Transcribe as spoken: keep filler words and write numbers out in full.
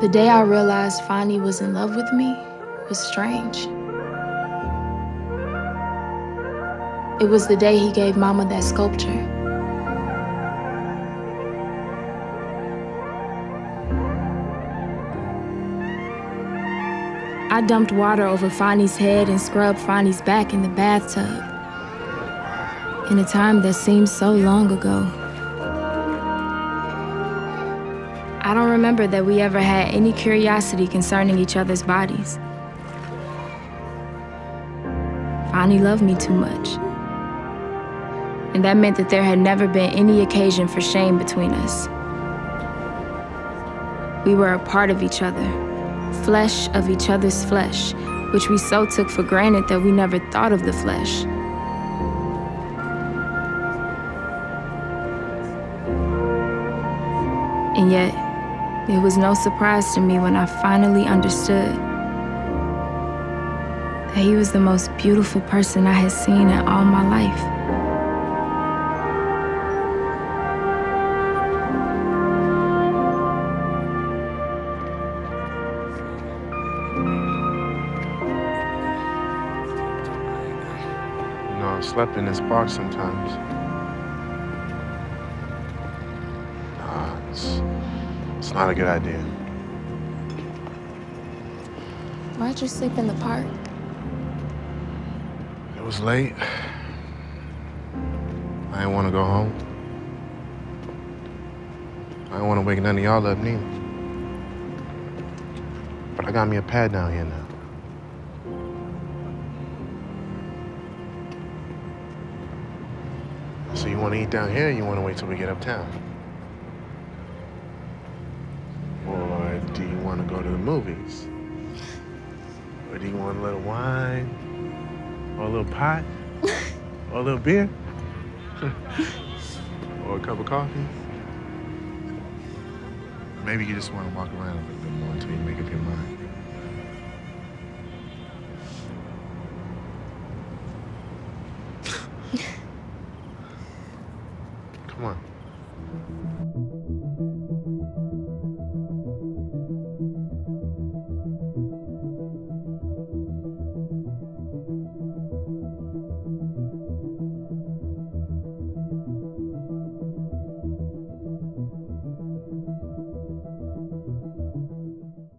The day I realized Fani was in love with me was strange. It was the day he gave Mama that sculpture. I dumped water over Fani's head and scrubbed Fani's back in the bathtub in a time that seemed so long ago. I don't remember that we ever had any curiosity concerning each other's bodies. Fani loved me too much. And that meant that there had never been any occasion for shame between us. We were a part of each other, flesh of each other's flesh, which we so took for granted that we never thought of the flesh. And yet, it was no surprise to me when I finally understood that he was the most beautiful person I had seen in all my life. You know, I slept in this park sometimes. Nah, it's, it's not a good idea. Why'd you sleep in the park? It was late. I didn't want to go home. I didn't want to wake none of y'all up neither. But I got me a pad down here now. So you want to eat down here, or you want to wait till we get uptown? Or do you want to go to the movies? Or do you want a little wine? Or a little pot? Or a little beer? Or a cup of coffee? Maybe you just want to walk around a little bit more until you make up your mind.